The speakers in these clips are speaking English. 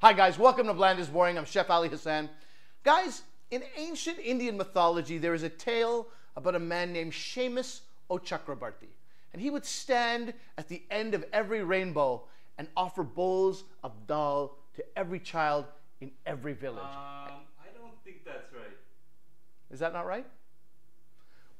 Hi guys, welcome to Bland is Boring. I'm Chef Ali Hassan. Guys, in ancient Indian mythology, there is a tale about a man named Seamus Ochakrabarti. And he would stand at the end of every rainbow and offer bowls of dal to every child in every village. I don't think that's right. Is that not right?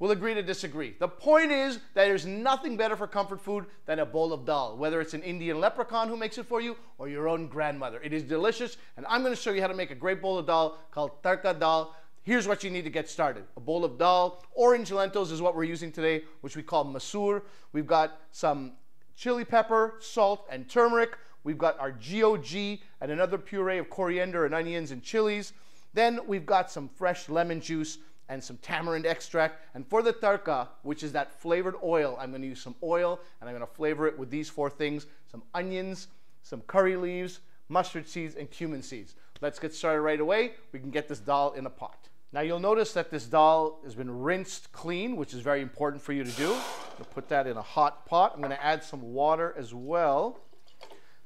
We'll agree to disagree. The point is that there's nothing better for comfort food than a bowl of dal, whether it's an Indian leprechaun who makes it for you or your own grandmother. It is delicious, and I'm going to show you how to make a great bowl of dal called tarka dal. Here's what you need to get started. A bowl of dal. Orange lentils is what we're using today, which we call masoor. We've got some chili pepper, salt, and turmeric. We've got our GOG and another puree of coriander and onions and chilies. Then we've got some fresh lemon juice and some tamarind extract. And for the tarka, which is that flavored oil, I'm gonna use some oil and I'm gonna flavor it with these four things: some onions, some curry leaves, mustard seeds, and cumin seeds. Let's get started right away. We can get this dal in a pot. Now you'll notice that this dal has been rinsed clean, which is very important for you to do. I'm gonna put that in a hot pot. I'm gonna add some water as well.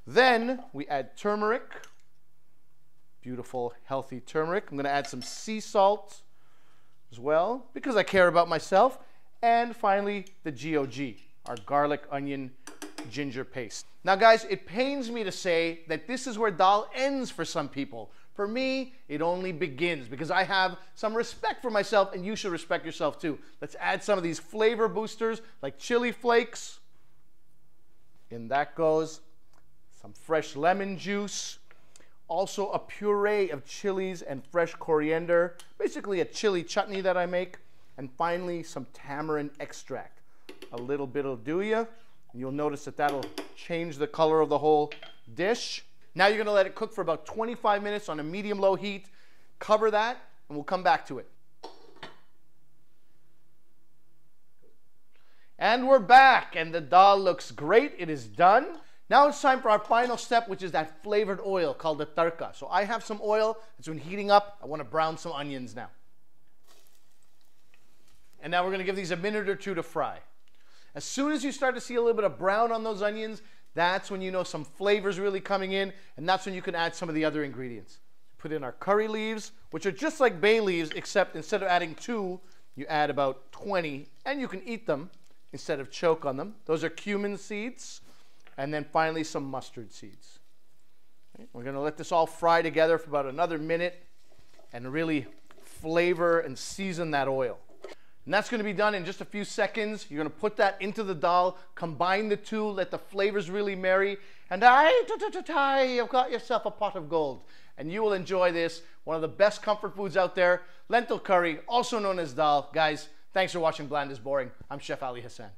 Then we add turmeric, beautiful, healthy turmeric. I'm gonna add some sea salt as well, because I care about myself. And finally, the GOG, our garlic, onion, ginger paste. Now guys, it pains me to say that this is where dal ends for some people. For me, it only begins, because I have some respect for myself and you should respect yourself too. Let's add some of these flavor boosters like chili flakes. In that goes some fresh lemon juice. Also a puree of chilies and fresh coriander, basically a chili chutney that I make. And finally, some tamarind extract. A little bit will do ya. You'll notice that that'll change the color of the whole dish. Now you're gonna let it cook for about 25 minutes on a medium-low heat. Cover that, and we'll come back to it. And we're back, and the dal looks great. It is done. Now it's time for our final step, which is that flavored oil called the tarka. So I have some oil that's been heating up. I want to brown some onions now. And now we're going to give these a minute or two to fry. As soon as you start to see a little bit of brown on those onions, that's when you know some flavor's really coming in, and that's when you can add some of the other ingredients. Put in our curry leaves, which are just like bay leaves, except instead of adding 2, you add about 20, and you can eat them instead of choke on them. Those are cumin seeds. And then finally some mustard seeds. Okay, we're gonna let this all fry together for about another minute and really flavor and season that oil. And that's gonna be done in just a few seconds. You're gonna put that into the dal, combine the two, let the flavors really marry, and you've got yourself a pot of gold. And you will enjoy this, one of the best comfort foods out there, lentil curry, also known as dal. Guys, thanks for watching Bland is Boring. I'm Chef Ali Hassan.